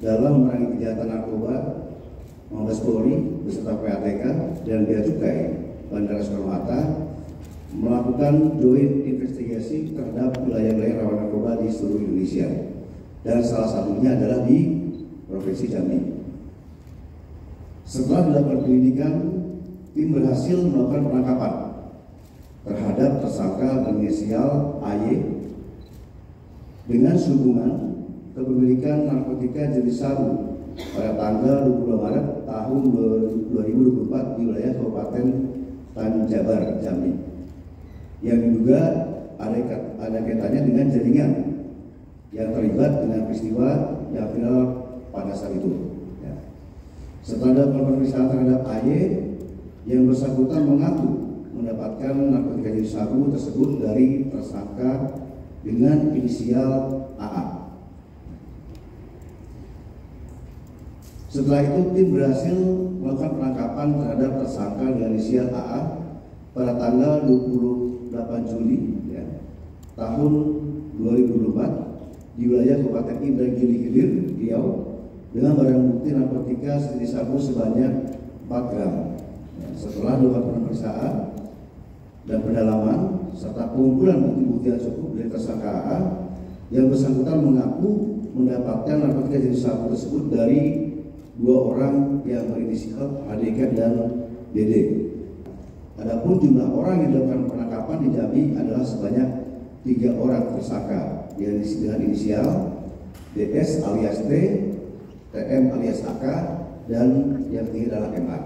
dalam memerangi kejahatan narkoba Mabes Polri beserta PPATK dan Bea Cukai Bandara Soekarno Hatta melakukan joint investigasi terhadap wilayah-wilayah rawan narkoba di seluruh Indonesia, dan salah satunya adalah di Provinsi Jambi. Setelah dilakukan penyelidikan, tim berhasil melakukan penangkapan terhadap tersangka berinisial AY dengan sehubungan kepemilikan narkotika jenis sabu pada tanggal 22 Maret tahun 2024 di wilayah Kabupaten Tanjabar, Jambi, yang diduga ada kaitannya dengan jaringan yang terlibat dengan peristiwa yang viral pada saat itu. Ya. Setelah pemeriksaan terhadap AY, yang bersangkutan mengaku mendapatkan narkotika jenis sabu tersebut dari tersangka dengan inisial AA. Setelah itu, tim berhasil melakukan penangkapan terhadap tersangka dengan inisial AA pada tanggal 28 Juli tahun 2024 di wilayah Kabupaten Indragiri Hilir Riau dengan barang bukti narkotika jenis sabu sebanyak 4 gram. Setelah dilakukan pemeriksaan dan pendalaman serta pengumpulan bukti-bukti yang cukup dari tersangka AA, yang bersangkutan mengaku mendapatkan narkotika jenis sabu tersebut dari 2 orang yang berinisial ADK dan DD. Adapun jumlah orang yang dilakukan penangkapan di Jambi adalah sebanyak 3 orang tersangka yang dengan inisial DS alias T, TM alias AK, dan yang terakhir adalah MA.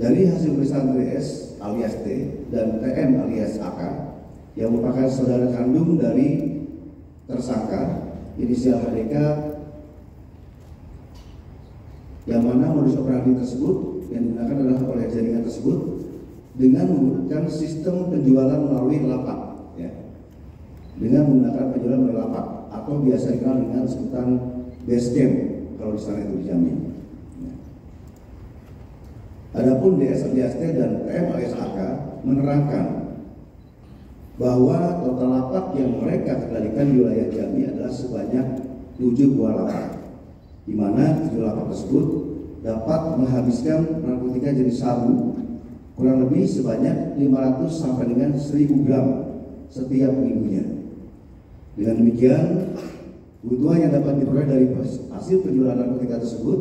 Dari hasil pemeriksaan DS alias T dan TM alias AK yang merupakan saudara kandung dari tersangka inisial ADK, yang mana modus operandi tersebut yang digunakan adalah oleh jaringan tersebut dengan menggunakan sistem penjualan melalui lapak, ya, dengan menggunakan penjualan melalui lapak atau biasa dikenal dengan sebutan Bareskrim kalau di sana itu di Jambi. Ya. Adapun DS alias T dan PM alias AK menerangkan bahwa total lapak yang mereka kendalikan di wilayah Jambi adalah sebanyak 7 buah lapak, di mana 7 lapak tersebut dapat menghabiskan narkotika jenis sabu kurang lebih sebanyak 500 sampai dengan 1000 gram setiap minggunya. Dengan demikian, keuntungan yang dapat diperoleh dari hasil penjualan narkotika tersebut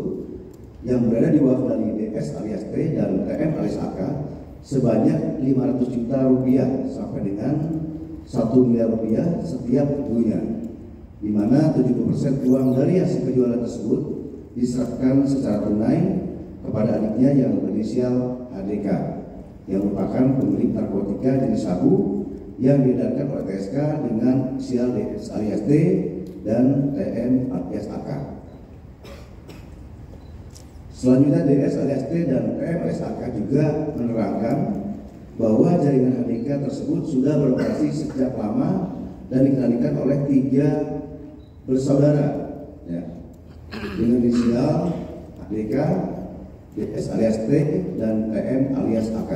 yang berada di bawah kendali DS alias T dan TM alias AK sebanyak 500 juta rupiah sampai dengan 1 miliar rupiah setiap minggunya, di mana 70% uang dari hasil penjualan tersebut diserahkan secara tunai kepada adiknya yang berinisial ADK yang merupakan pemilik narkotika jenis sabu yang diedarkan oleh TSK dengan inisial DS alias D dan TM alias AK. Selanjutnya DS alias T dan TM alias AK juga menerangkan bahwa jaringan ADK tersebut sudah beroperasi sejak lama dan dikendalikan oleh 3 bersaudara, ya, dengan inisial ADK, DS alias T, dan PM alias AK.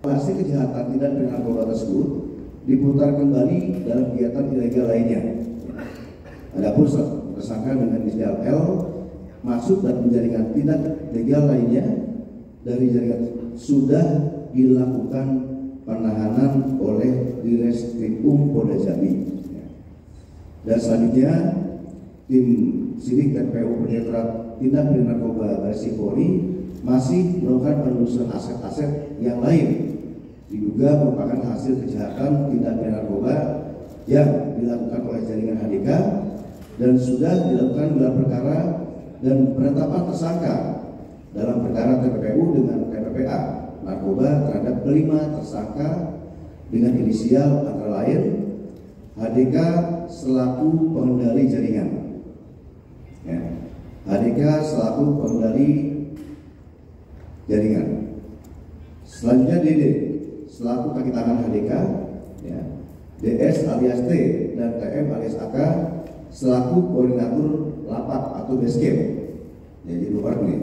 Hasil kejahatan tindak pidana narkoba tersebut diputar kembali dalam kegiatan ilegal lainnya. Adapun tersangka dengan inisial L masuk dan menjaringkan tindak ilegal lainnya dari jaringan sudah dilakukan penahanan oleh Bareskrim Polda Jambi. Dan selanjutnya, tim sidik TPPU Direktorat Tindak Pidana Narkoba Bareskrim Polri masih melakukan penelusuran aset-aset yang lain diduga merupakan hasil kejahatan tindak pidana narkoba yang dilakukan oleh jaringan ADK dan sudah dilakukan gelar perkara dan penetapan tersangka dalam perkara TPPU dengan TPPA narkoba terhadap 5 tersangka dengan inisial antara lain ADK selaku pengendali jaringan, ya, ADK selaku pengendali jaringan, selanjutnya DD selaku kaki tangan ADK, ya, DS alias T dan TM alias AK selaku koordinator lapak atau basecamp, jadi luar nih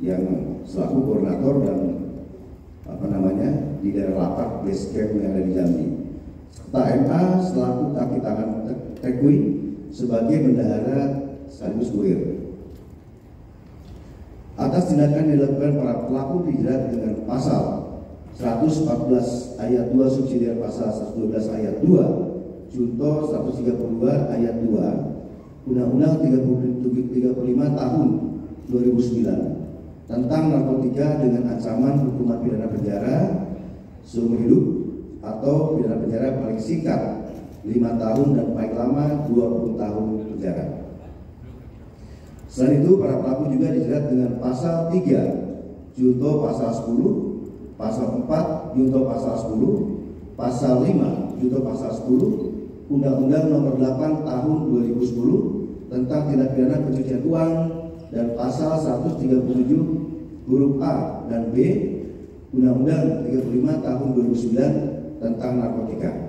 yang selaku koordinator dan di daerah lapak basecamp yang ada di Jambi, serta MA selaku kaki tangan Tekwi sebagai bendahara selaku supir. Atas tindakan yang dilakukan para pelaku dijerat dengan pasal 114 ayat 2 subsidiar pasal 112 ayat 2 junto 132 ayat 2 Undang-Undang 35 tahun 2009 tentang narkotika dengan ancaman hukuman pidana penjara seumur hidup atau pidana penjara paling singkat 5 tahun dan paling lama 20 tahun penjara. Selain itu, para pelaku juga dijerat dengan pasal 3 junto pasal 10, pasal 4 junto pasal 10, pasal 5 junto pasal 10, Undang-Undang Nomor 8 Tahun 2010 tentang tindak pidana pencucian uang dan pasal 137 huruf A dan B Undang-Undang 35 Tahun 2009 tentang narkotika.